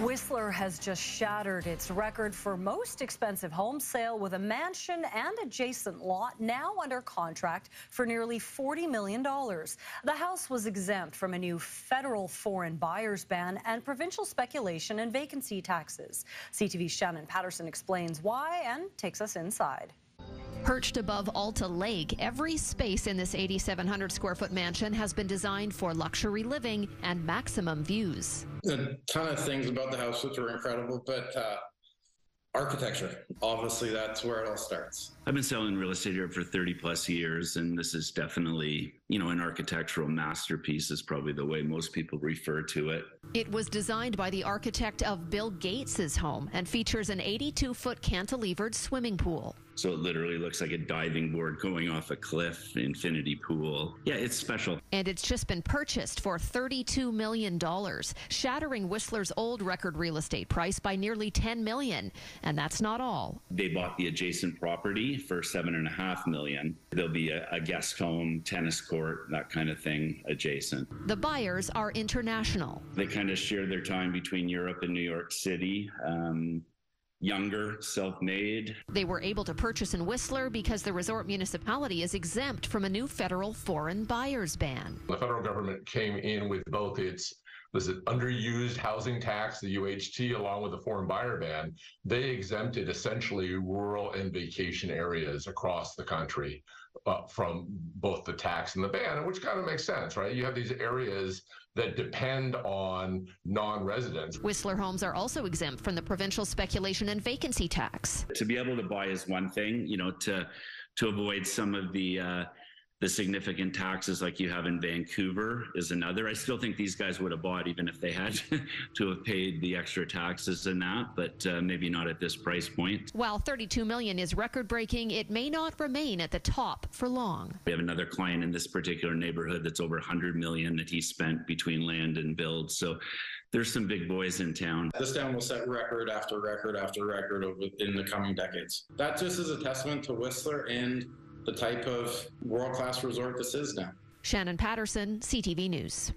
Whistler has just shattered its record for most expensive home sale, with a mansion and adjacent lot now under contract for nearly $40 million. The house was exempt from a new federal foreign buyers ban and provincial speculation and vacancy taxes. CTV's Shannon Patterson explains why and takes us inside. Perched above Alta Lake, every space in this 8,700 square foot mansion has been designed for luxury living and maximum views. A ton of things about the house which are incredible, but architecture, obviously that's where it all starts. I've been selling real estate here for 30 plus years, and this is definitely, you know, an architectural masterpiece is probably the way most people refer to it. It was designed by the architect of Bill Gates's home and features an 82-foot cantilevered swimming pool. So it literally looks like a diving board going off a cliff, infinity pool. Yeah, it's special. And it's just been purchased for $32 million, shattering Whistler's old record real estate price by nearly $10 million. And that's not all. They bought the adjacent property for $7.5 million. There'll be a guest home, tennis court, that kind of thing adjacent. The buyers are international. They kind of share their time between Europe and New York City. Younger, self-made. They were able to purchase in Whistler because the resort municipality is exempt from a new federal foreign buyers ban. The federal government came in with both its underused housing tax, the UHT, along with the foreign buyer ban. They exempted essentially rural and vacation areas across the country from both the tax and the ban, which kind of makes sense, right? You have these areas that depend on non-residents. Whistler homes are also exempt from the provincial speculation and vacancy tax. To be able to buy is one thing, you know, to avoid some of the significant taxes like you have in Vancouver is another. I still think these guys would have bought even if they had to have paid the extra taxes and that, but maybe not at this price point. While $32 million is record-breaking, it may not remain at the top for long. We have another client in this particular neighborhood that's over $100 million that he spent between land and build. So there's some big boys in town. This town will set record after record after record in the coming decades. That just is a testament to Whistler and the type of world-class resort this is now. Shannon Patterson, CTV News.